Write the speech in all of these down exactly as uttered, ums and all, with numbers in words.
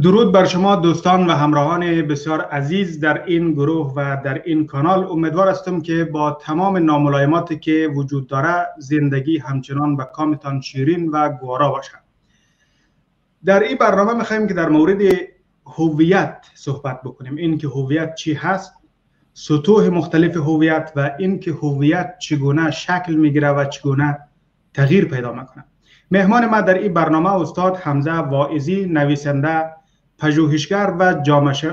درود بر شما دوستان و همراهان بسیار عزیز در این گروه و در این کانال. امیدوار هستم که با تمام ناملایماتی که وجود داره زندگی همچنان به کامتان شیرین و گوارا باشد. در این برنامه میخوایم که در مورد هویت صحبت بکنیم، این که هویت چی هست، سطوح مختلف هویت و این که هویت چگونه شکل میگیره و چگونه تغییر پیدا میکنه. مهمان ما در این برنامه استاد حمزه واعظی، نویسنده، پژوهشگر و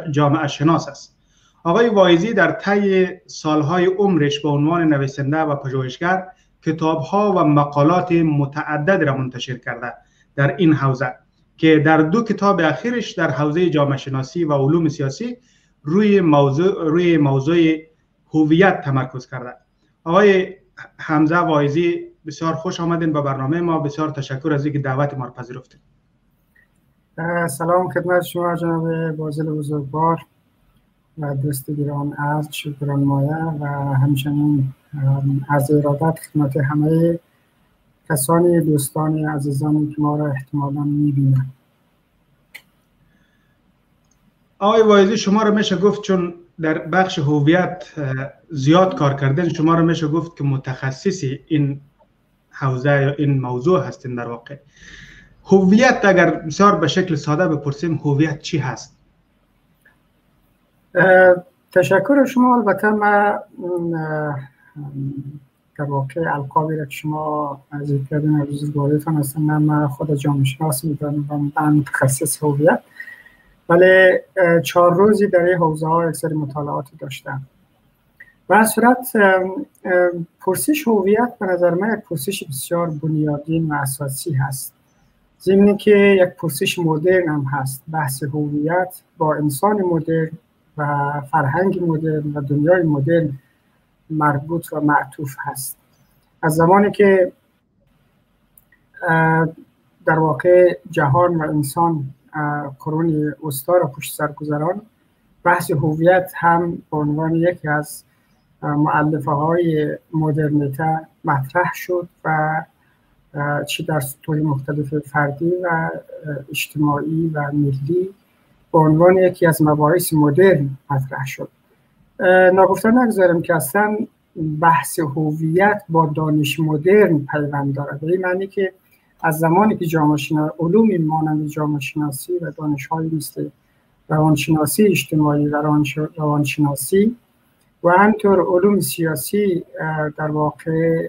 جامعه شناس است. آقای واعظی در طی سالهای عمرش به عنوان نویسنده و پژوهشگر کتابها و مقالات متعدد را منتشر کرده در این حوزه که در دو کتاب اخیرش در حوزه جامعه شناسی و علوم سیاسی روی موضوع روی موضوع هویت تمرکز کرده. آقای حمزه واعظی بسیار خوش آمدین به برنامه ما، بسیار تشکر از اینکه دعوت ما را پذیرفتید. سلام خدمت شما جناب باذل بزرگوار و دوست گران عرض شکران مایه و همچنین از ارادت خدمت همه کسانی دوستان عزیزانی که ما را احتمالا میبینند. آقای واعظی شما را میشه گفت چون در بخش هویت زیاد کار کردن، شما را میشه گفت که متخصص این حوزه یا این موضوع هستین. در واقع هویت اگر بسیار به شکل ساده بپرسیم هویت چی هست؟ تشکر شما. البته من در واقع القابی را که شما ذکر کردین بزرگواریتان هستم، من خود جامعه شناس میدانم و متخصص هویت، ولی چهار روزی در این حوزه ها یک سری مطالعاتی داشتم. به هر صورت پرسش هویت به نظر من یک پرسش بسیار بنیادین و اساسی هست، ضمن که یک پرسش مدرن هم هست. بحث هویت با انسان مدرن و فرهنگ مدرن و دنیای مدرن مربوط و معطوف هست. از زمانی که در واقع جهان و انسان قرون وسطی را پشت سر گذراند، بحث هویت هم به عنوان یکی از مؤلفه های مدرنیته مطرح شد و چه در سطوح مختلف فردی و اجتماعی و ملی به عنوان یکی از مباحث مدرن مطرح شد. نگفته نگذارم که اصلا بحث هویت با دانش مدرن پیوند دارد، به این معنی که از زمانی که جامعه شناسی علومی مانند جامعه شناسی و دانش‌های مثل روانشناسی اجتماعی و روانشناسی و همطور علوم سیاسی در واقع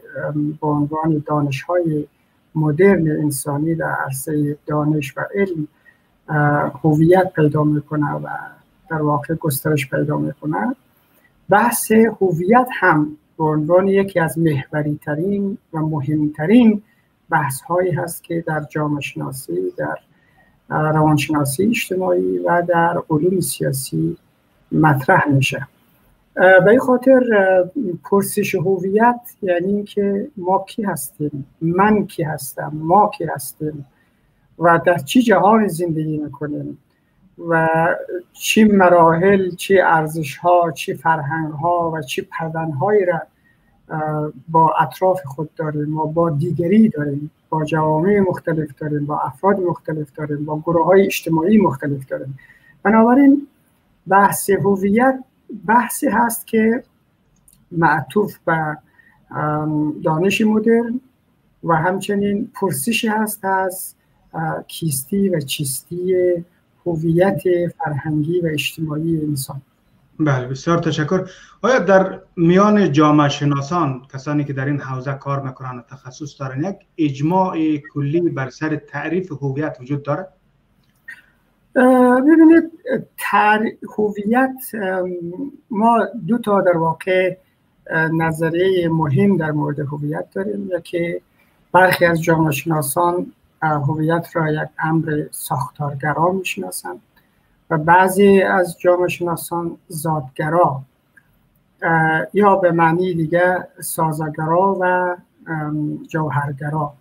به عنوان دانش‌های مدرن انسانی در عرصه دانش و علم هویت پیدا می‌کنه و در واقع گسترش پیدا می‌کنه، بحث هویت هم به عنوان یکی از محوری‌ترین و مهمترین بحث هایی هست که در جامعه شناسی، در روانشناسی اجتماعی و در علوم سیاسی مطرح میشه. به این خاطر پرسش هویت یعنی اینکه ما کی هستیم، من کی هستم، ما کی هستیم و در چه جهان زندگی میکنیم و چه مراحل، چه ارزش ها، چه فرهنگ ها و چه پیوند هایی را با اطراف خود داریم، ما با دیگری داریم، با جوامع مختلف داریم، با افراد مختلف داریم، با گروه های اجتماعی مختلف داریم. بنابراین بحث هویت بحثی هست که معطوف به دانش مدرن و همچنین پرسشی هست از کیستی و چیستی هویت فرهنگی و اجتماعی انسان. بله بسیار تشکر. آیا در میان جامعه شناسان، کسانی که در این حوزه کار میکنن و تخصص دارن، یک اجماع کلی بر سر تعریف هویت وجود داره؟ ببینید هویت ما دو تا در واقع نظریه مهم در مورد هویت داریم. یکی برخی از جامعه شناسان هویت را یک امر ساختارگرا میشناسند و بعضی از جامعه شناسان ذاتگرا یا به معنی دیگه سازگرا و جوهرگرا،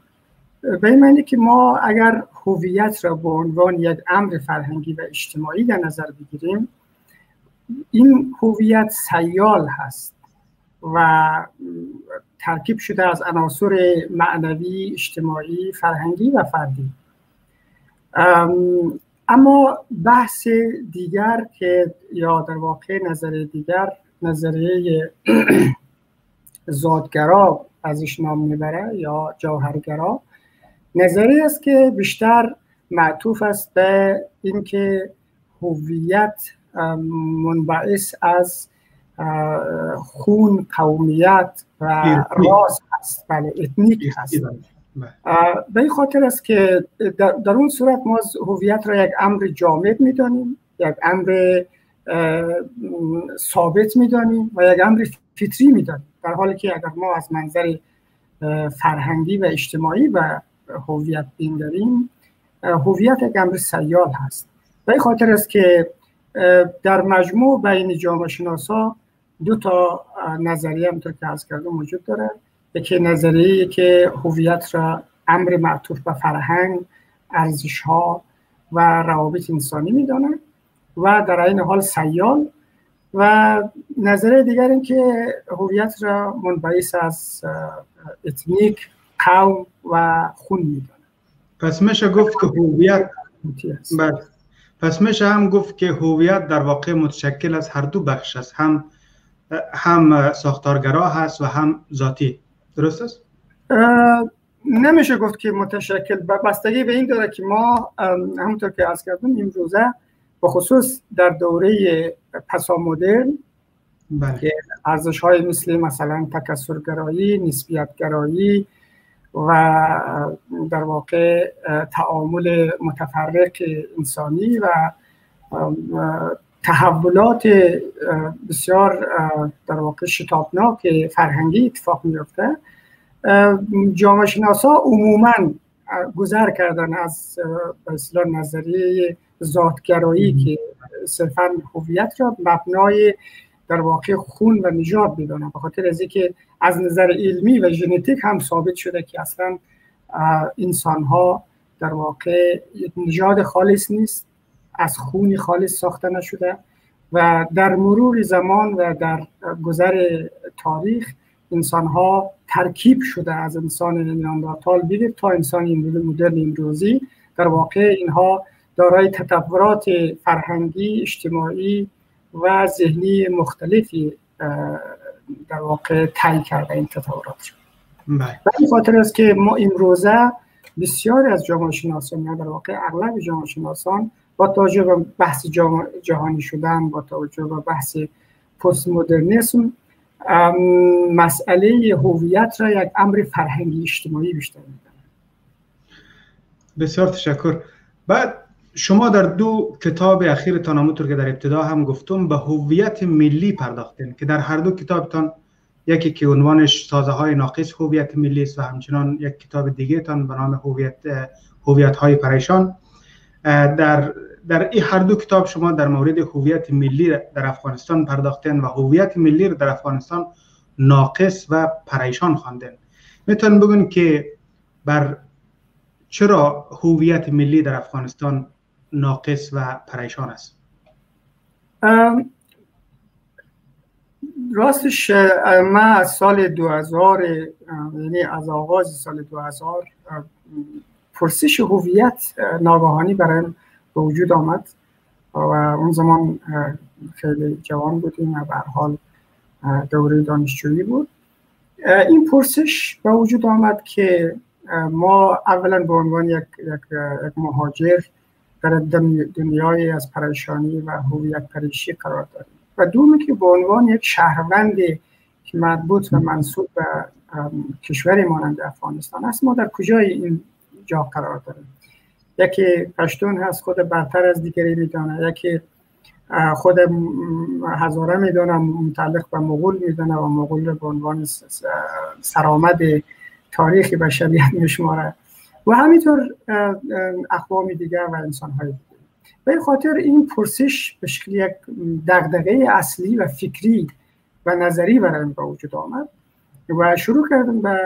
به این معنی که ما اگر هویت را به عنوان یک امر فرهنگی و اجتماعی در نظر بگیریم، این هویت سیال هست و ترکیب شده از عناصر معنوی، اجتماعی، فرهنگی و فردی. اما بحث دیگر که یا در واقع نظریه دیگر، نظریه زادگرا ازش نام میبره یا جوهرگرا، نظریه است که بیشتر معطوف است به اینکه هویت منبعث از خون، قومیت و راس هست، بله اتنیک هست. به این خاطر است که در, در اون صورت ما هویت را یک امر جامد میدانیم، یک امر ثابت میدانیم و یک امر فطری میدانیم، در حالی که اگر ما از منظر فرهنگی و اجتماعی و هویت بین داریم، هویت یک امر سیال هست. به این خاطر است که در مجموع بین جامعه شناسا دو تا نظریه همونطور که عرض کردم وجود داره، یکی نظریه که هویت را امر معطوف به فرهنگ، ارزش ها و روابط انسانی میدانند و در عین حال سیال، و نظریه دیگر این که هویت را منبعث از اتنیک، قوم و خون میدانند. پس میشه گفت که هویت بله پس میشه هم گفت که هویت در واقع متشکل از هر دو بخش است، هم هم ساختارگرا هست و هم ذاتی، درست است؟ نمیشه گفت که متشکل، بستگی به این داره که ما همونطور که عرض کردم امروزه به خصوص در دوره پسا مدرن که ارزش های مثل مثلا تکثرگرایی، نسبیتگرایی و در واقع تعامل متفرق انسانی و تحولات بسیار در واقع شتابناک فرهنگی اتفاق میفته، جامعه شناسا عموما گذر کردن از به اصطلاح نظریه ذاتگرایی که صرفا هویت را مبنای در واقع خون و نژاد بدانند، به خاطر از اینکه از نظر علمی و ژنتیک هم ثابت شده که اصلا انسان ها در واقع نژاد خالص نیست، از خونی خالص ساخته نشده و در مرور زمان و در گذر تاریخ انسان ها ترکیب شده از انسان نیاندرتال بگیر تا انسان مدرن امروزی، در واقع اینها دارای تطورات فرهنگی، اجتماعی و ذهنی مختلفی در واقع طی کرده این تطورات شد. و این خاطر است که ما امروزه بسیاری از جامعه شناسان یا در واقع اغلب جامعه شناسان با توجه به بحث جهانی شدن، با توجه به بحث پست مدرنیسم، مسئله هویت را یک امر فرهنگی اجتماعی بیشتر می‌دانند. بسیار تشکر. بعد شما در دو کتاب اخیرتان همونطور که در ابتدا هم گفتم به هویت ملی پرداختین که در هر دو کتابتان، یکی که عنوانش سازه های ناقص هویت ملی است و همچنان یک کتاب دیگه تان به نام هویت هویت های پریشان، در در این هر دو کتاب شما در مورد هویت ملی در افغانستان پرداختین و هویت ملی در افغانستان ناقص و پریشان خواندین. میتونین بگین که بر چرا هویت ملی در افغانستان ناقص و پریشان است؟ راستش من از سال دو هزار، یعنی از آغاز سال دو هزار، پرسش هویت ناگهانی برایم به وجود آمد و اون زمان خیلی جوان بودیم و به هر حال دوره دانشجویی بود. این پرسش به وجود آمد که ما اولا به عنوان یک, یک،, یک مهاجر در دنیای از پریشانی و هویت پریشی قرار داریم و دومی که به عنوان یک شهروند که مربوط و منصوب به کشوری مانند افغانستان است، ما در کجای این جا قرار داریم؟ یکی پشتون هست، خود برتر از دیگری میدانه، یکی خود هزاره میدانه، متعلق به مغول میدانه و مغول را به عنوان سرآمد تاریخ بشریت میشماره و همینطور اقوام دیگر و انسان‌های دیگر. به خاطر این پرسش به شکل یک دغدغه اصلی و فکری و نظری برایم به وجود آمد و شروع کردم به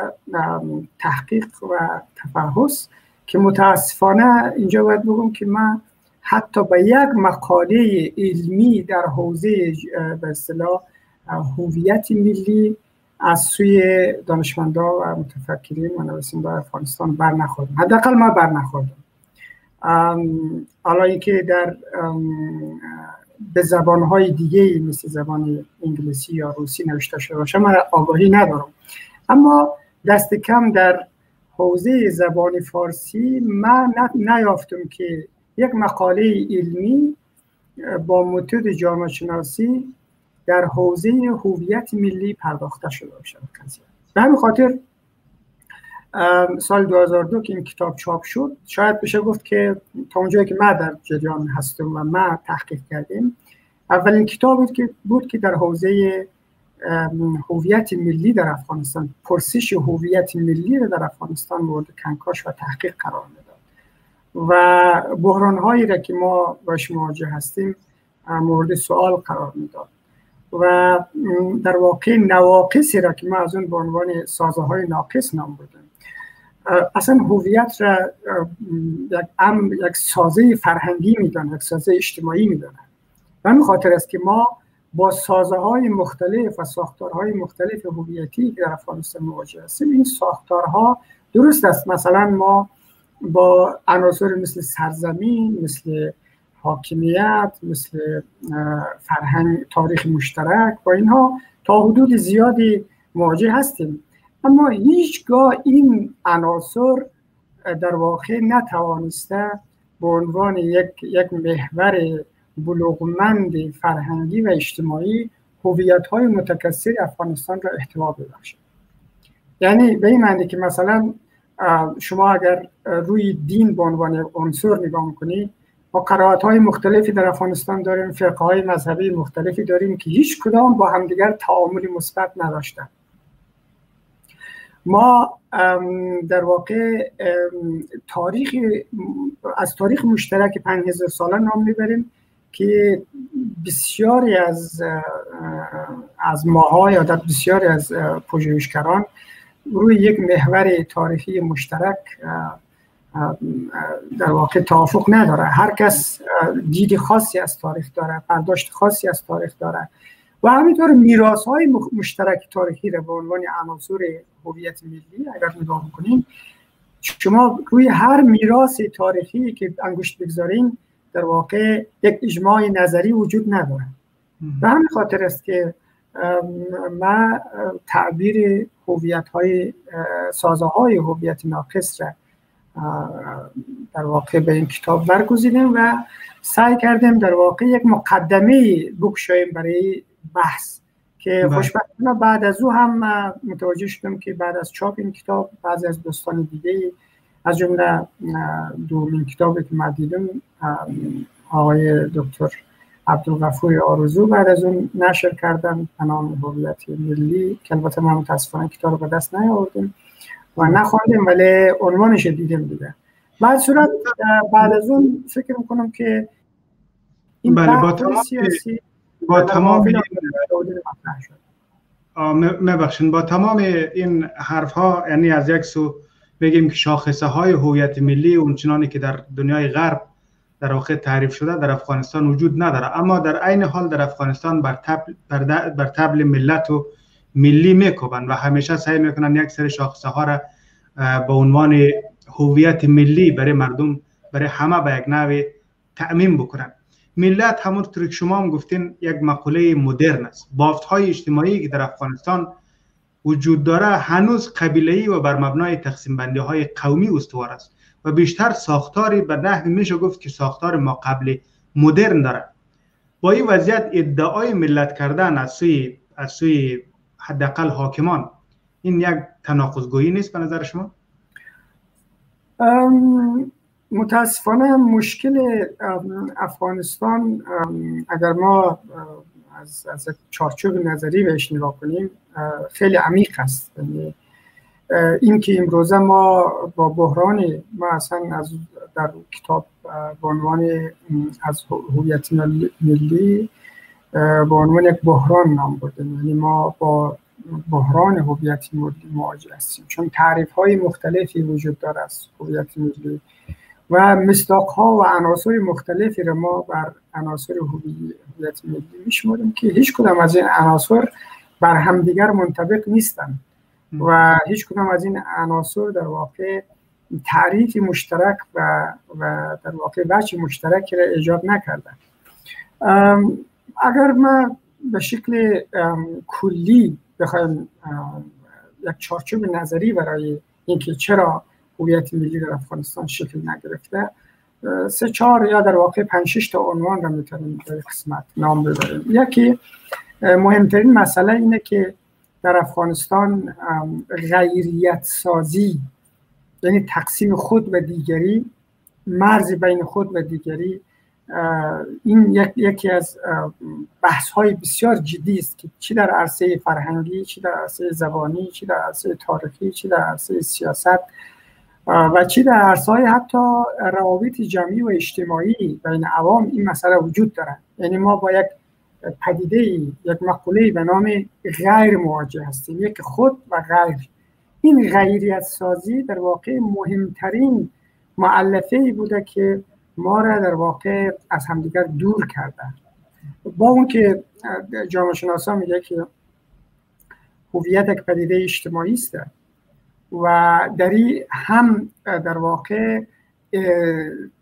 تحقیق و تفحص که متاسفانه اینجا باید بگم که من حتی به یک مقاله علمی در حوزه به اصطلاح هویت ملی از سوی دانشمندان و متفکرین و نویسنده‌های افغانستان برنخوردم، حداقل من برنخوردم. الان که در به زبانهای دیگه مثل زبان انگلیسی یا روسی نوشته شده باشه من آگاهی ندارم، اما دست کم در حوزه زبان فارسی من نیافتم که یک مقاله علمی با متد جامعه شناسی در حوزه هویت ملی پرداخته شده باشد. به همین خاطر سال دو هزار و دو که این کتاب چاپ شد، شاید بشه گفت که تا اونجایی که من در جریان هستم و ما تحقیق کردیم، اولین کتابی که بود که در حوزه هویت ملی در افغانستان، پرسش هویت ملی را در افغانستان مورد کنکاش و تحقیق قرار میداد و بحران‌هایی را که ما باش مواجه هستیم مورد سوال قرار میداد و در واقع نواقصی را که ما از اون به عنوان سازه‌های ناقص نام بردیم، اصلا هویت را یک امر، یک سازه فرهنگی میدانند، یک سازه اجتماعی میدانند. و این خاطر است که ما با سازه‌های مختلف و ساختارهای مختلف هویتی که در افغانستان مواجه هستیم، این ساختارها درست است، مثلا ما با عناصر مثل سرزمین، مثل حاکمیت، مثل فرهنگ، تاریخ مشترک، با اینها تا حدود زیادی مواجه هستیم، اما هیچگاه این عناصر در واقع نتوانسته به عنوان یک یک محور بلوغمند فرهنگی و اجتماعی هویت‌های متکثر افغانستان را احتوا ببخشد. یعنی به این معنی که مثلا شما اگر روی دین به عنوان عنصر نگاه کنید، ما قرائت‌های مختلفی در افغانستان داریم، فرقه‌های مذهبی مختلفی داریم که هیچ کدام با همدیگر تعاملی مثبت نداشتند. ما در واقع تاریخ از تاریخ مشترک پنج هزار ساله نام میبریم که بسیاری از از ماها یا در بسیاری از پژوهشگران روی یک محور تاریخی مشترک در واقع توافق نداره. هر کس دید خاصی از تاریخ داره، برداشت خاصی از تاریخ داره و همینطور میراث‌های مشترک تاریخی را به عنوان عناصر هویت ملی اگر نگاه کنیم، شما روی هر میراث تاریخی که انگشت بگذارین در واقع یک اجماع نظری وجود نداره. به همین خاطر است که ما تعبیر هویت‌های سازه‌های هویت ناقص را در واقع به این کتاب برگزیدیم و سعی کردیم در واقع یک مقدمه بگشاییم برای بحث که خوشبختانه بعد از او هم متوجه شدم که بعد از چاپ این کتاب بعضی از دوستان دیگه از جمله دومین کتابی که من دیدم آقای دکتر عبدالغفور آرزو بعد از اون نشر کردن به نام هویت ملی که البته من متاسفانه کتاب رو به دست نیاوردم و نخوندیم ولی عنوانش دیدم دیگه. بعد صورت بعد از اون فکر میکنم که این بله با تمام سیاسی با تمام مبخشین با تمام این حرف ها، یعنی از یک سو بگیم که شاخصه های هویت ملی اونچنانی که در دنیای غرب در واقع تعریف شده در افغانستان وجود نداره، اما در عین حال در افغانستان بر تبل بر, بر تبل ملت و ملی میکوبن و همیشه سعی میکنن یک سری شاخصه ها را به عنوان هویت ملی برای مردم، برای همه به یک نوع تعمیم بکنن. ملت همونطور که شما هم گفتین یک مقوله مدرن است. بافت های اجتماعی که در افغانستان وجود داره هنوز قبیله‌ای و بر مبنای تقسیم بندی های قومی استوار است و بیشتر ساختاری به نحوی میشه گفت که ساختار ما قبل مدرن داره. با این وضعیت ادعای ملت کردن از سوی از سوی حداقل حاکمان، این یک تناقض‌گویی نیست به نظر شما؟ متاسفانه مشکل افغانستان اگر ما از از چارچوب نظری بهش نگاه کنیم خیلی عمیق است. این که امروزه ما با بحران ما اصلا از در کتاب به عنوان از هویت ملی به عنوان یک بحران نام بردیم، یعنی ما با بحران هویت ملی مواجه هستیم چون تعریف های مختلفی وجود داره از هویت ملی و مصداق ها و عناصر مختلفی را ما بر عناصر هویت ملی میشماریم که هیچ کدام از این عناصر بر همدیگر منطبق نیستند و هیچ کدام از این عناصر در واقع تعریفی مشترک و, و در واقع بچه مشترکی را ایجاد نکردن. اگر ما به شکل کلی بخوایم یک چارچوب نظری برای اینکه چرا هویت ملی در افغانستان شکل نگرفته، سه چهار یا در واقع پنج شش تا عنوان را میتونیم در قسمت نام ببریم. یکی مهمترین مسئله اینه که در افغانستان غیریت سازی، یعنی تقسیم خود و دیگری، مرز بین خود و دیگری، این یک، یکی از بحث های بسیار جدی است که چی در عرصه فرهنگی، چی در عرصه زبانی، چی در عرصه تاریخی، چی در عرصه سیاست و چی در عرصه های حتی روابط جمعی و اجتماعی بین عوام این مسئله وجود دارد. یعنی ما با یک پدیده ای، یک مقوله به نام غیر مواجه هستیم، یک خود و غیر. این غیریت سازی در واقع مهمترین مؤلفه ای بوده که ما را در واقع از همدیگر دور کرده. با اون که جامعه شناسا میگه که هویت یک پدیده اجتماعی است و در این هم در واقع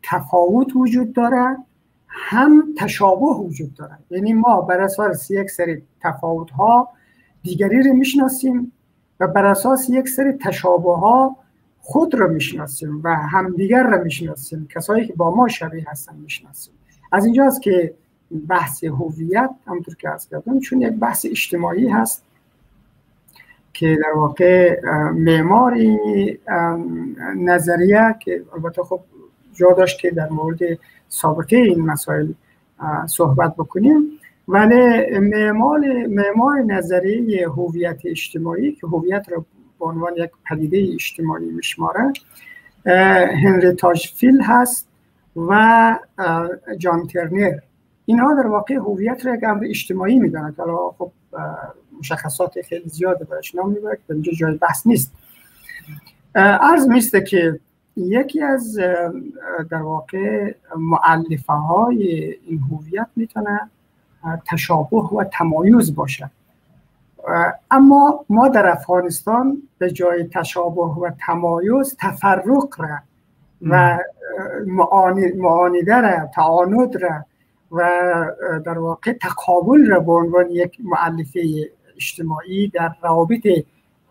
تفاوت وجود داره، هم تشابه وجود داره. یعنی ما بر اساس یک سری تفاوت ها دیگری رو میشناسیم و بر اساس یک سری تشابه ها خود را میشناسیم و همدیگر را میشناسیم، کسایی که با ما شبیه هستن میشناسیم. از اینجاست که بحث هویت همونطور که عرض کردم چون یک بحث اجتماعی هست که در واقع معماری نظریه که البته خب جا داشت که در مورد سابقه این مسائل صحبت بکنیم، ولی معمار نظریه هویت اجتماعی که هویت را به عنوان یک پدیده اجتماعی میشماره هنری تاجفیل هست و جان ترنر. اینها در واقع هویت را یک امر اجتماعی میدانند. حالا خب مشخصات خیلی زیاده برش نام میبره که اینجا جای بحث نیست. عرض میسته که یکی از در واقع مؤلفه های این هویت میتونه تشابه و تمایز باشه، اما ما در افغانستان به جای تشابه و تمایز تفرق را و معانده را، تعاند را و در واقع تقابل را به عنوان یک مؤلفه اجتماعی در روابط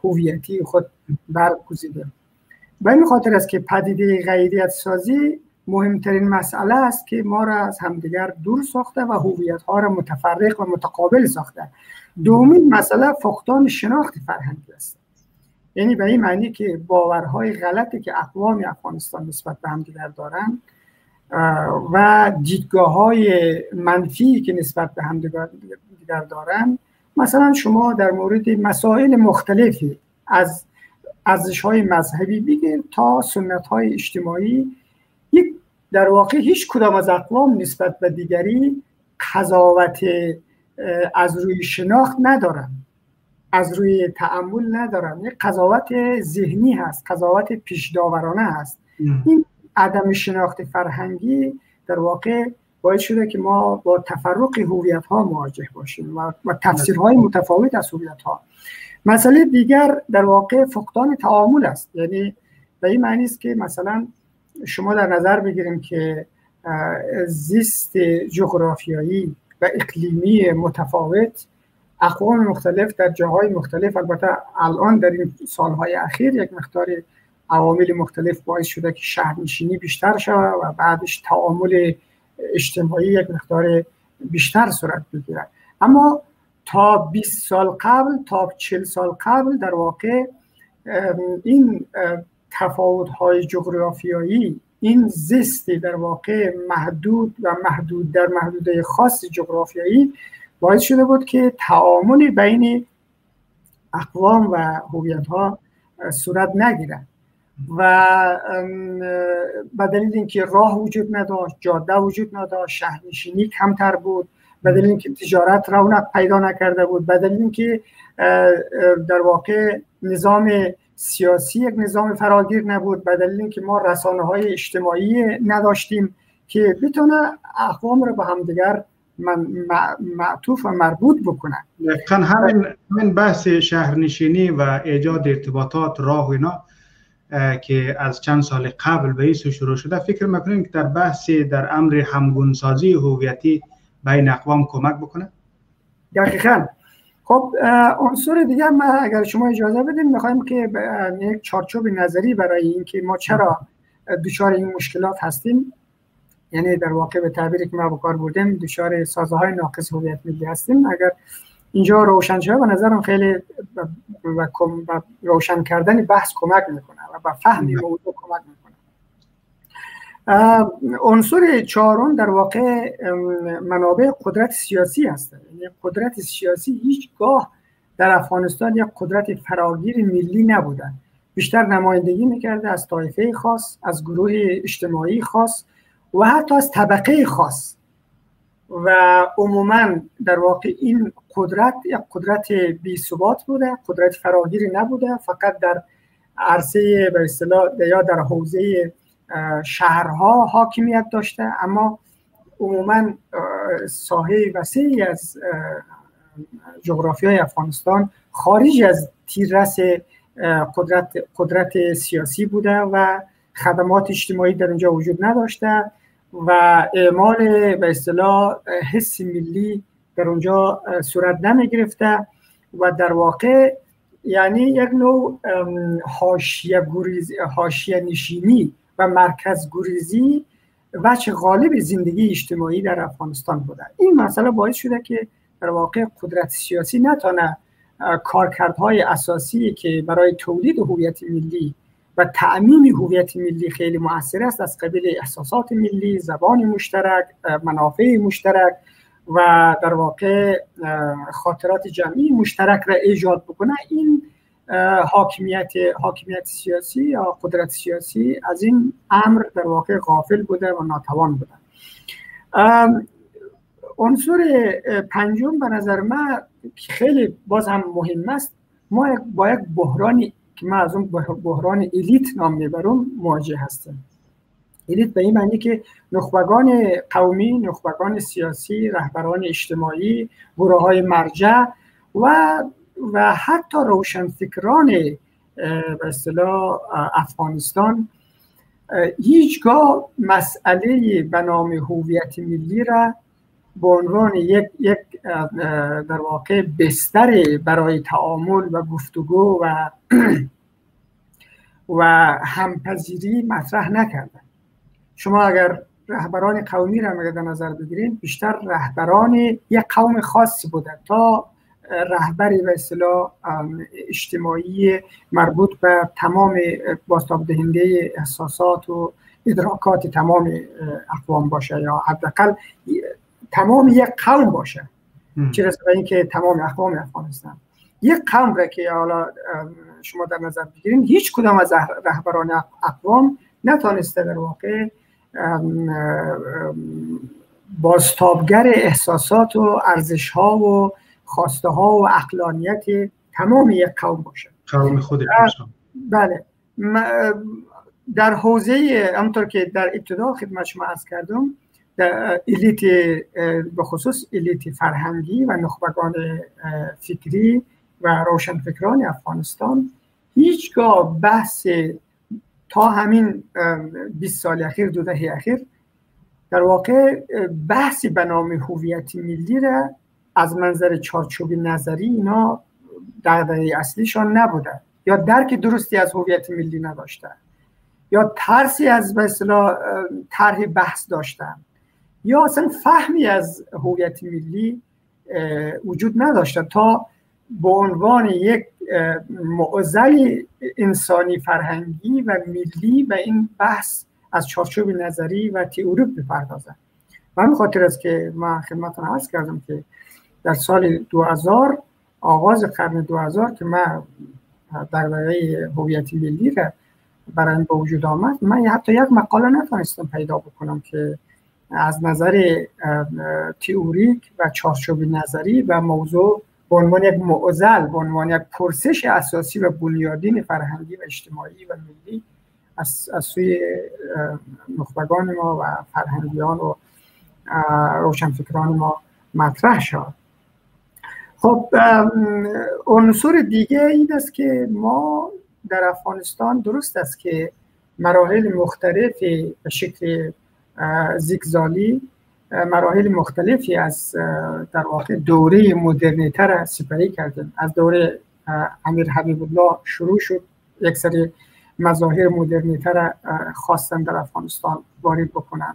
هویتی خود برگزیده. به این خاطر است که پدیده غیریت سازی مهمترین مسئله است که ما را از همدیگر دور ساخته و هویت ها را متفرق و متقابل ساخته. دومین مسئله فقدان شناخت فرهنگی است، یعنی به این معنی که باورهای غلطی که اقوام افغانستان نسبت به همدیگر دارند و دیدگاه های منفی که نسبت به همدیگر دارند، مثلا شما در مورد مسائل مختلفی از ارزش های مذهبی بگیر تا سنت های اجتماعی، یک در واقع هیچ کدام از اقوام نسبت به دیگری قضاوت از روی شناخت ندارن، از روی تأمل ندارن، یک قضاوت ذهنی هست، قضاوت پیشداورانه هست. این عدم شناخت فرهنگی در واقع باعث شده که ما با تفرق هویت ها مواجه باشیم و تفسیرهای متفاوت از هویت ها. مسئله دیگر در واقع فقدان تعامل است، یعنی به این معنی است که مثلا شما در نظر بگیریم که زیست جغرافیایی و اقلیمی متفاوت اقوام مختلف در جاهای مختلف، البته الان در این سالهای اخیر یک مقدار عوامل مختلف باعث شده که شهرنشینی بیشتر شود و بعدش تعامل اجتماعی یک مقدار بیشتر صورت بگیرد، اما تا بیست سال قبل، تا چهل سال قبل در واقع این تفاوت‌های جغرافیایی، این زیستی در واقع محدود و محدود در محدوده خاص جغرافیایی باعث شده بود که تعامل بین اقوام و هویت‌ها صورت نگیرد و به دلیل اینکه راه وجود نداشت، جاده وجود نداشت، شهرنشینی کمتر بود، به دلیل اینکه تجارت رونق پیدا نکرده بود، به دلیل اینکه در واقع نظام سیاسی یک نظام فراگیر نبود، به دلیل اینکه ما رسانه‌های اجتماعی نداشتیم که بتونه اقوام رو به همدیگر معطوف و مربوط بکنه. دقیقاً همین بحث شهرنشینی و ایجاد ارتباطات راه و اینا که از چند سال قبل به ایسو شروع شده، فکر میکنیم که در بحث در امر همگونسازی هویتی بین اقوام کمک بکنه؟ دقیقاً. خب عنصر دیگه ما اگر شما اجازه بدین میخوایم که یک چارچوب نظری برای اینکه ما چرا دچار این مشکلات هستیم، یعنی در واقع به تعبیری که ما به کار بردیم دچار سازه های ناقص هویت ملی هستیم، اگر اینجا روشن شده به نظرم خیلی و روشن کردن بحث کمک میکنه و به فهم موضوع کمک میکنه. عنصر چهارم در واقع منابع قدرت سیاسی هست. یعنی قدرت سیاسی هیچگاه در افغانستان یک قدرت فراگیر ملی نبودن، بیشتر نمایندگی میکرده از طایفه خاص، از گروه اجتماعی خاص و حتی از طبقه خاص، و عموما در واقع این قدرت یک قدرت بی ثبات بوده، قدرت فراگیر نبوده، فقط در عرصه به اصطلاح یا در حوزه شهرها حاکمیت داشته، اما عموما ساحه وسیعی از جغرافیای افغانستان خارج از تیررس قدرت قدرت سیاسی بوده و خدمات اجتماعی در اونجا وجود نداشته و اعمال به اصطلاح حس ملی در اونجا صورت نمی گرفته و در واقع یعنی یک نوع حاشیه گریزی، حاشیه نشینی و مرکز گریزی وجه غالب زندگی اجتماعی در افغانستان بوده. این مسئله باعث شده که در واقع قدرت سیاسی نتونه کارکردهای اساسی که برای تولید هویت ملی و تأمین هویت ملی خیلی مؤثر است، از قبیل احساسات ملی، زبان مشترک، منافع مشترک و در واقع خاطرات جمعی مشترک را ایجاد بکنه، این حاکمیت حاکمیت سیاسی یا قدرت سیاسی از این امر در واقع غافل بوده و ناتوان بوده. عنصر پنجم به نظر من خیلی باز هم مهم است، ما با یک بحرانی که من از اون بحران الیت نام میبرم مواجه هستیم. الیت به این معنی که نخبگان قومی، نخبگان سیاسی، رهبران اجتماعی، گروه های مرجع و و حتی روشنفکران به اصطلاح افغانستان هیچگاه مسئله به نام هویت ملی را به عنوان یک یک در واقع بستر برای تعامل و گفتگو و و همپذیری مطرح نکردن. شما اگر رهبران قومی را مگه در نظر بگیرید، بیشتر رهبران یک قوم خاصی بودن تا رهبری به اصطلاح اجتماعی مربوط به تمام بازتاب دهنده احساسات و ادراکات تمام اقوام باشه یا حداقل تمام یک قوم باشه، چه رسد به اینکه تمام اقوام افغانستان یک قوم را که حالا شما در نظر بگیرید، هیچ کدام از رهبران اقوام نتانسته در واقع بازتابگر احساسات و ارزش ها و خواسته ها و عقلانیت تمام یک قوم باشه. قوم خودش. بله. در حوزه همونطور که در ابتدا خدمت شما عرض کردم، در الیت به خصوص الیت فرهنگی و نخبگان فکری و روشنفکران افغانستان هیچگاه بحث تا همین بیست سال اخیر، دو دهه اخیر در واقع بحث به نام هویت ملی را از منظر چارچوب نظری اینا دغدغه اصلیشان نبوده، یا درک درستی از هویت ملی نداشته، یا ترسی از به اصطلاح طرح بحث داشتن، یا اصلا فهمی از هویت ملی وجود نداشته تا به عنوان یک معضل انسانی فرهنگی و ملی و این بحث از چارچوب نظری و تئوری بپردازند. و همین خاطر است که من خدمتتون عرض کردم که در سال دو هزار، آغاز قرن دو هزار که من در واقع هویت ملی را برای به وجود آمد، من حتی یک مقاله نتونستم پیدا بکنم که از نظر تئوریک و چارچوب نظری و موضوع به عنوان یک معضل، به عنوان یک پرسش اساسی و بنیادین فرهنگی و اجتماعی و ملی از, از سوی نخبگان ما و فرهنگیان و روشنفکران ما مطرح شد. خب عنصر دیگه این است که ما در افغانستان درست است که مراحل مختلفی به شکل زیگزالی مراحل مختلفی از در واقع دوره مدرنیته را سپری کردیم. از دوره امیر حبیب الله شروع شد، یک سری مظاهر مدرنیته را خواستن در افغانستان وارد بکنن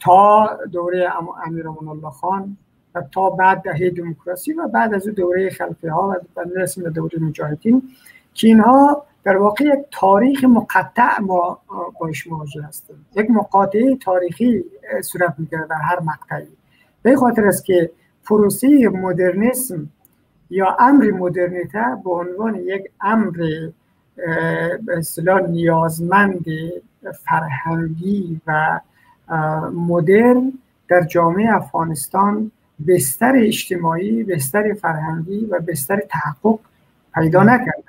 تا دوره امیر امانالله خان و تا بعد دهه دموکراسی و بعد از دوره خلفی ها و میرسیم به دوره مجاهدین که اینها در واقع یک تاریخ مقطع ما باش مواجه هستیم، یک مقاطعه تاریخی صورت میگیره در هر مقطعی. به خاطر است که پروسه مدرنیسم یا امر مدرنیته به عنوان یک امر به اصطلاح نیازمند فرهنگی و مدرن در جامعه افغانستان بستر اجتماعی، بستر فرهنگی و بستر تحقق پیدا نکرده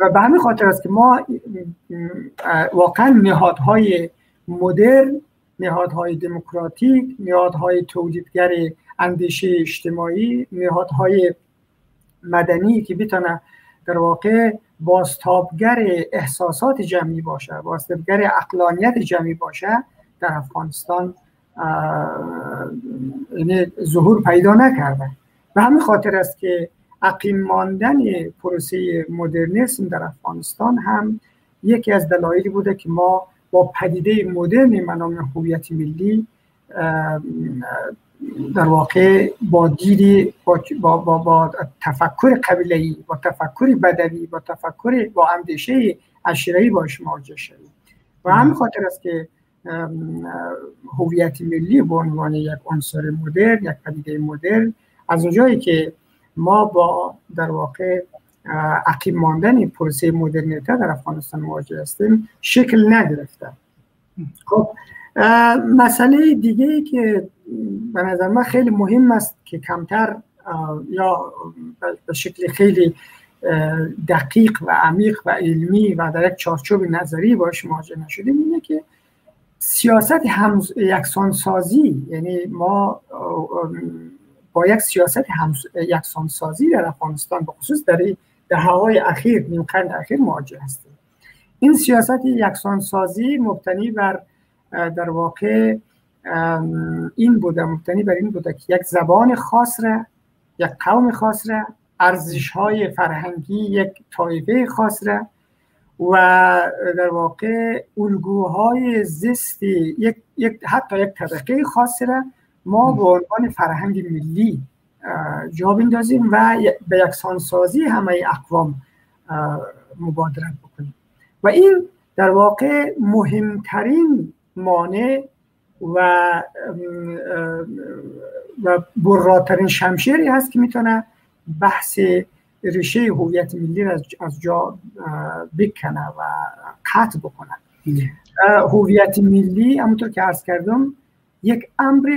و به همین خاطر است که ما واقعا نهادهای مدرن، نهادهای دموکراتیک، نهادهای تولیدگر اندیشه اجتماعی، نهادهای مدنی که بتونه در واقع بازتابگر احساسات جمعی باشه، بازتابگر عقلانیت جمعی باشه، در افغانستان ظهور پیدا نکرده. به همین خاطر است که عقیم ماندن پروسه مدرنیسم در افغانستان هم یکی از دلایلی بوده که ما با پدیده مدرن منام هویت ملی در واقع با دیدی با, با, با, با تفکر قبیله‌ای، با تفکر بدوی، با تفکر با اندیشه عشیره‌ای باش مواجه شدیم و همین خاطر است که هویت ملی به عنوان یک عنصر مدرن، یک پدیده مدرن، از اونجایی که ما با در واقع عقیم ماندن پروسه مدرنیته در افغانستان مواجه هستیم شکل نگرفته. خب مسئله دیگه ای که به نظر من خیلی مهم است که کمتر یا به شکل خیلی دقیق و عمیق و علمی و در یک چارچوب نظری باش مواجه نشدیم اینه که سیاست همز... یکسانسازی، یعنی ما با یک سیاست همز... یکسانسازی در افغانستان به خصوص در دهه‌های اخیر، نیم قرن اخیر مواجه هستیم. این سیاست یکسانسازی مبتنی بر در واقع این بوده، مبتنی بر این بوده که یک زبان خاص را، یک قوم خاص را، ارزش‌های فرهنگی یک طایفه خاص را و در واقع الگوهای زیست یک یک حتی یک طبقه خاص را ما به عنوان فرهنگ ملی جا بندازیم و به یکسانسازی همه اقوام مبادرت بکنیم و این در واقع مهمترین مانع و و براترین شمشیری هست که میتونه بحث ریشه هویت ملی را از جا بکنه و قطع بکنه. هویت ملی همونطور که عرض کردم یک امر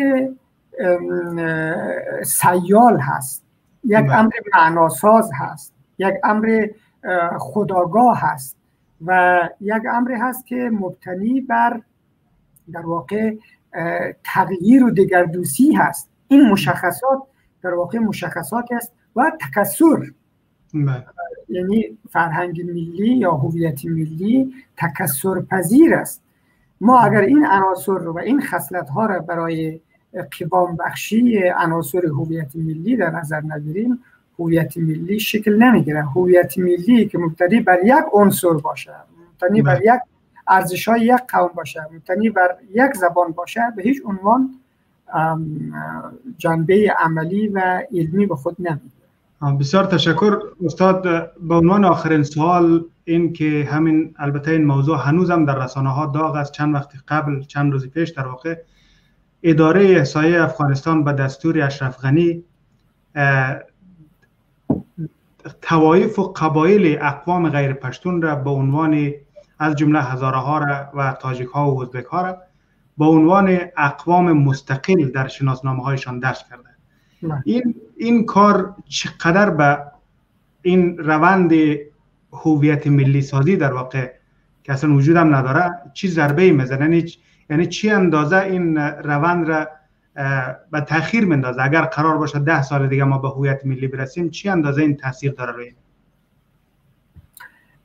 سیال هست، یک امر معناساز هست، یک امر خودآگاه هست و یک امر هست که مبتنی بر در واقع تغییر و دگردوسی هست. این مشخصات در واقع مشخصات است و تکثر، یعنی فرهنگ ملی یا هویت ملی تکثر پذیر است. ما اگر این عناصر و این خصلت ها را برای قوام بخشی عناصر هویت ملی در نظر نگیریم، هویت ملی شکل نمیگیره. هویت ملی که مبتنی بر یک عنصر باشه، مبتنی بر یک ارزش های یک قوم باشه، مبتنی بر یک زبان باشه، به هیچ عنوان جنبه عملی و علمی به خود نمیگیره. بسیار تشکر استاد. به عنوان آخرین سوال این که همین، البته این موضوع هنوز هم در رسانه ها داغ است. چند وقت قبل، چند روز پیش در واقع، اداره احصایه افغانستان به دستور اشرف غنی توایف و قبایل اقوام غیر پشتون را به عنوان از جمله هزاره ها را و تاجیک ها و ازبک ها را به عنوان اقوام مستقل در شناسنامه هایشان درج کرده. این این کار چقدر به این روند هویت ملی سازی در واقع که اصلا وجود هم نداره چی ضربه میزنه؟ یعنی چی اندازه این روند را به تاخیر میندازه؟ اگر قرار باشه ده سال دیگه ما به هویت ملی برسیم، چی اندازه این تاثیر داره روی؟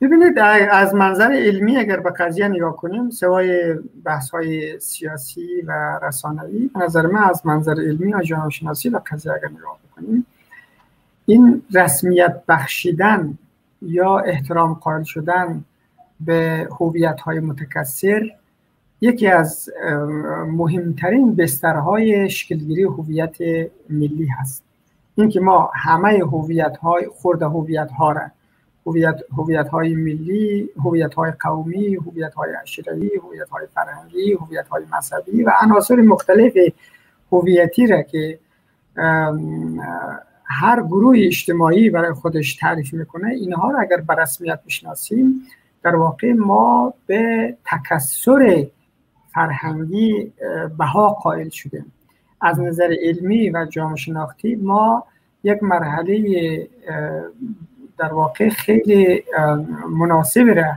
ببینید از منظر علمی اگر به قضیه نگاه کنیم، سوای بحث های سیاسی و رسانه‌ای، نظر من از منظر علمی و جامعه شناسی به قضیه اگر نگاه کنیم، این رسمیت بخشیدن یا احترام قائل شدن به هویت های متکثر یکی از مهمترین بسترهای شکلگیری هویت ملی هست. اینکه ما همه هویت های خرد هویت ها را، هویت های ملی، هویت های قومی، هویت های عشیرتی، هویت های فرهنگی، هویت های مذهبی و عناصر مختلف هویتی را که هر گروه اجتماعی برای خودش تعریف میکنه، اینها را اگر به رسمیت بشناسیم، در واقع ما به تکثر فرهنگی بها قائل شدیم. از نظر علمی و جامعه شناختی ما یک مرحله در واقع خیلی مناسب را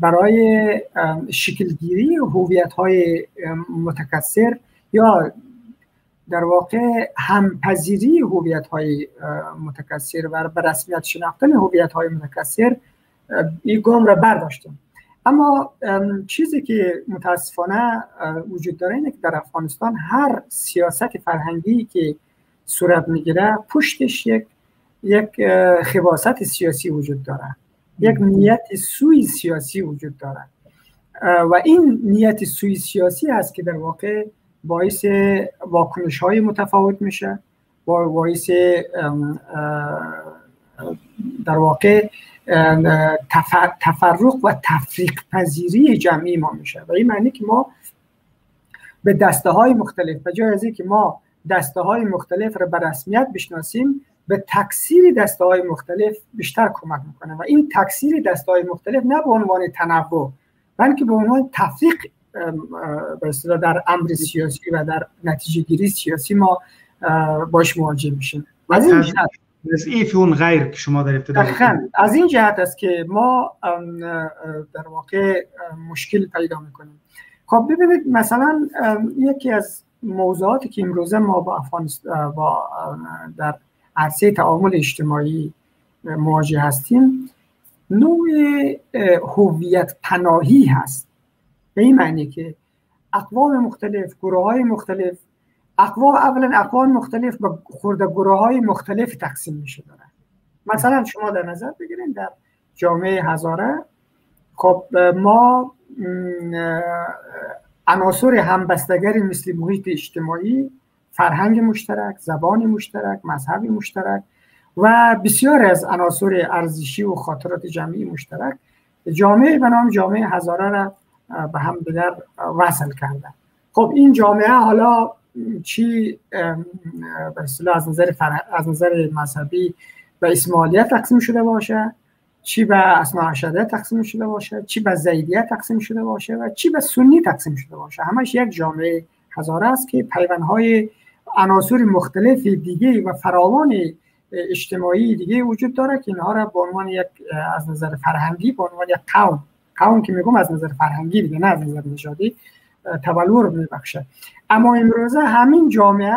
برای شکلگیری هویت‌های متکثر یا در واقع همپذیری هویت‌های متکثر و به رسمیت شناختن هویت‌های متکثر این گام را برداشتیم. اما چیزی که متاسفانه وجود داره اینه که در افغانستان هر سیاست فرهنگی که صورت میگیره پشتش یک یک خباثت سیاسی وجود داره، یک نیت سوی سیاسی وجود داره و این نیت سوی سیاسی است که در واقع باعث واکنش های متفاوت میشه، باعث در واقع تفرق و تفریق پذیری جمعی ما میشه و این معنی که ما به دسته های مختلف به جای از اینکه ما دسته های مختلف را به رسمیت بشناسیم، به تکثیر دسته های مختلف بیشتر کمک میکنه و این تکثیر دسته های مختلف نه به عنوان تنوع بلکه به عنوان تفریق به اصطلاح در امر سیاسی و در نتیجه گیری سیاسی ما باش مواجه میشیم. اون غیر که شما در ابتدا از این جهت است که ما در واقع مشکل پیدا میکنیم. خب ببینید مثلا یکی از موضوعاتی که امروزه ما با افغانستان با در عرصه تعامل اجتماعی مواجه هستیم، نوع هویت پناهی هست. به این معنی که اقوام مختلف، گروه های مختلف، اقوام اولا اقوام مختلف به خورده گروه های مختلف تقسیم میشه داره. مثلا شما در نظر بگیرین در جامعه هزاره، خب ما عناصر همبستگری مثل محیط اجتماعی، فرهنگ مشترک، زبان مشترک، مذهب مشترک و بسیار از عناصر ارزشی و خاطرات جمعی مشترک جامعه به نام جامعه هزاره را به هم دیگر وصل کردن. خب این جامعه حالا چی به اصطلاح از نظر فر... از نظر مذهبی به اسماعیلیت تقسیم شده باشه، چی به اثنا عشریه تقسیم شده باشه، چی به زیدیه تقسیم شده باشه و چی به سنی تقسیم شده باشه، همش یک جامعه هزاره است که پیوندهای عناصر مختلف دیگه و فراوان اجتماعی دیگه وجود داره که اینها را به عنوان یک از نظر فرهنگی به عنوان یک قوم قوم که میگم از نظر فرهنگی دیگه نه از نظر نژادی تبلور میبخشه. اما امروزه همین جامعه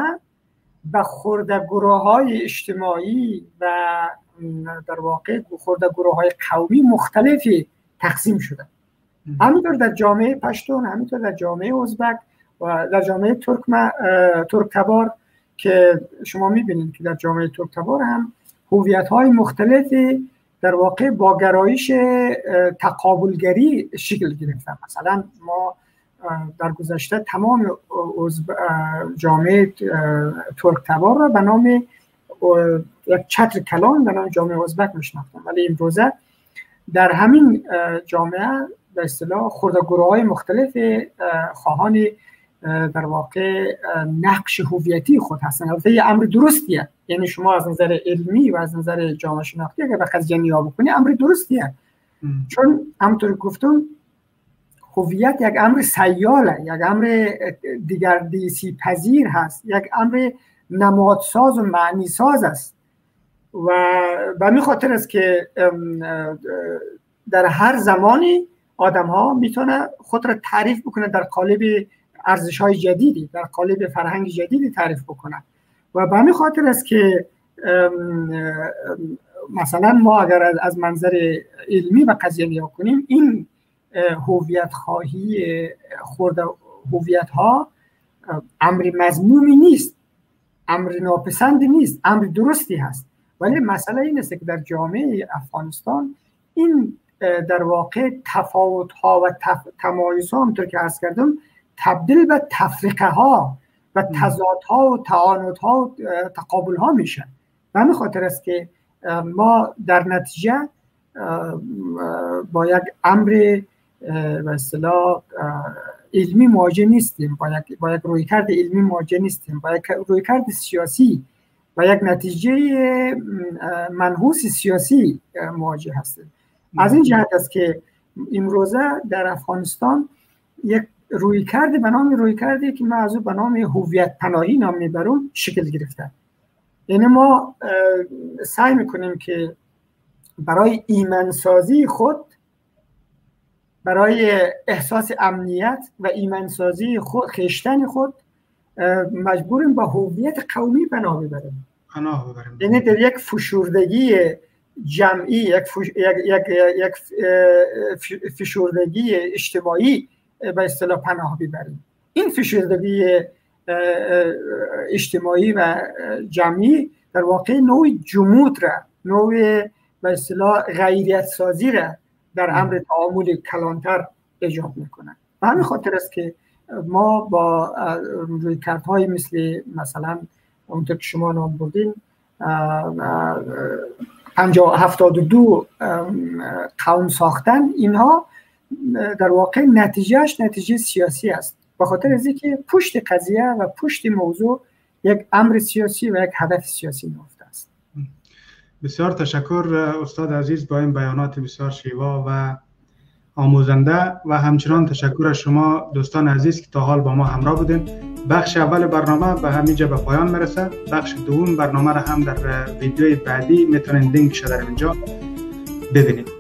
به خورده گروه های اجتماعی و در واقع خورده گروه های قومی مختلفی تقسیم شده. همینطور در جامعه پشتون، همینطور در جامعه ازبک و در جامعه ترکم... ترکتبار که شما میبینید که در جامعه ترکتبار هم هویت های مختلفی در واقع با گرایش تقابلگری شکل گرفتن. مثلا ما در گذشته تمام جامعه ترکتبار را به نام یک چتر کلان به نام جامعه ازبک میشناختن، ولی امروزه در همین جامعه به اصطلاح خورده گروه‌های مختلف خواهان در واقع نقش هویتی خود هستن. البته یه امر درستیه، یعنی شما از نظر علمی و از نظر جامعه شناختی اگر به قضیه نگاه بکنی امر درستیه، چون همونطور گفتم هویت یک امر سیاله، یک امر دیگردیسی پذیر هست، یک امر نمادساز و معنی ساز است و به همین خاطر است که در هر زمانی آدم ها میتونه خود را تعریف بکنه در قالب ارزش های جدیدی، در قالب فرهنگ جدیدی تعریف بکنه و به همین خاطر است که مثلا ما اگر از منظر علمی و قضیه نگاه کنیم، این هویت خواهی خورده هویت ها امر مذمومی نیست، امر ناپسندی نیست، امر درستی هست. ولی مسئله این است که در جامعه افغانستان این در واقع تفاوت ها و تف... تمایز ها همطور که عرض کردم تبدیل به تفرقه ها و تضاد ها و تعانت ها و تقابل ها میشن. به همین خاطر است که ما در نتیجه با یک امر به اصطلاح علمی مواجه نیستیم، با یک, با یک رویکرد علمی مواجه نیستیم، با یک رویکرد سیاسی و یک نتیجه منحوس سیاسی مواجه هستیم. از این جهت است که امروزه در افغانستان یک رویکرد به نام رویکردی که من از او به نام هویت پناهی نام میبرم شکل گرفته. یعنی ما سعی میکنیم که برای ایمنسازی خود، برای احساس امنیت و ایمنسازی خود خیشتن خود مجبوریم به هویت قومی پناه ببریم. یعنی در یک فشردگی جمعی، یک, فش... یک... یک... یک فشردگی اجتماعی به اصطلاح پناه ببریم. این فشردگی اجتماعی و جمعی در واقع نوع جمود را، نوع به اصطلاح غیریت سازی را در امر تعامل کلانتر ایجاد میکنه. به همین خاطر است که ما با رویکردهای مثل مثلا اونطور که شما نام بردین پنجاه هفتاد و دو قوم ساختن، اینها در واقع نتیجهش نتیجه سیاسی است. به خاطر از اینکه پشت قضیه و پشت موضوع یک امر سیاسی و یک هدف سیاسی نهفته است. بسیار تشکر استاد عزیز با این بیانات بسیار شیوا و آموزنده، و همچنان تشکر از شما دوستان عزیز که تا حال با ما همراه بودین. بخش اول برنامه به همینجا به پایان میرسه. بخش دوم برنامه را هم در ویدیوی بعدی میتونین لینک شده در اینجا ببینید.